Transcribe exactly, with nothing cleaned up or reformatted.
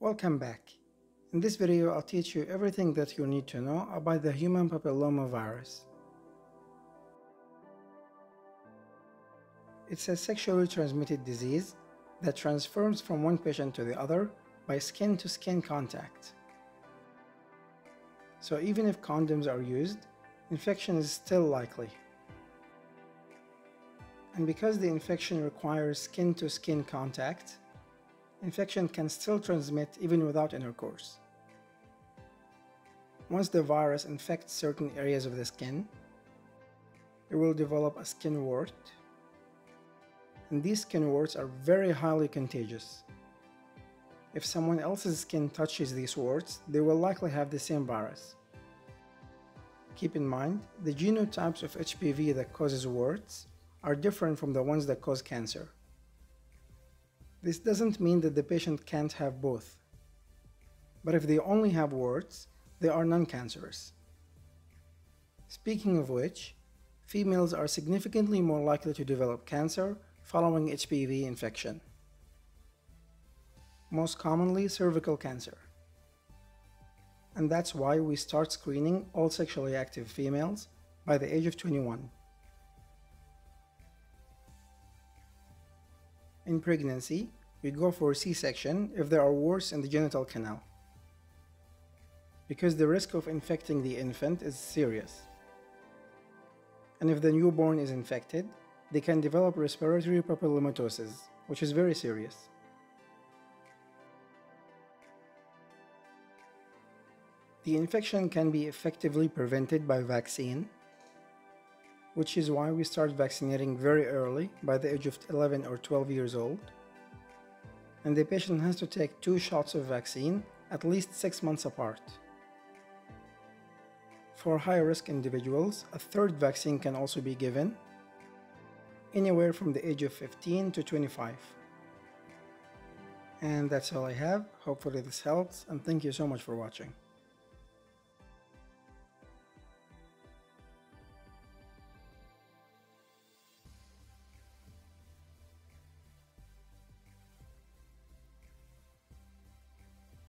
Welcome back. In this video, I'll teach you everything that you need to know about the human papillomavirus. It's a sexually transmitted disease that transfers from one patient to the other by skin-to-skin contact. So even if condoms are used, infection is still likely. And because the infection requires skin-to-skin contact, infection can still transmit even without intercourse. Once the virus infects certain areas of the skin, it will develop a skin wart, and these skin warts are very highly contagious. If someone else's skin touches these warts, they will likely have the same virus. Keep in mind, the genotypes of H P V that causes warts are different from the ones that cause cancer. This doesn't mean that the patient can't have both, but if they only have warts, they are non-cancerous. Speaking of which, females are significantly more likely to develop cancer following H P V infection. Most commonly, cervical cancer. And that's why we start screening all sexually active females by the age of twenty-one. In pregnancy, we go for a C section if there are warts in the genital canal, because the risk of infecting the infant is serious. And if the newborn is infected, they can develop respiratory papillomatosis, which is very serious. The infection can be effectively prevented by vaccine, which is why we start vaccinating very early by the age of eleven or twelve years old, and the patient has to take two shots of vaccine at least six months apart. For high-risk individuals, a third vaccine can also be given, anywhere from the age of fifteen to twenty-five. And that's all I have. Hopefully this helps, and thank you so much for watching.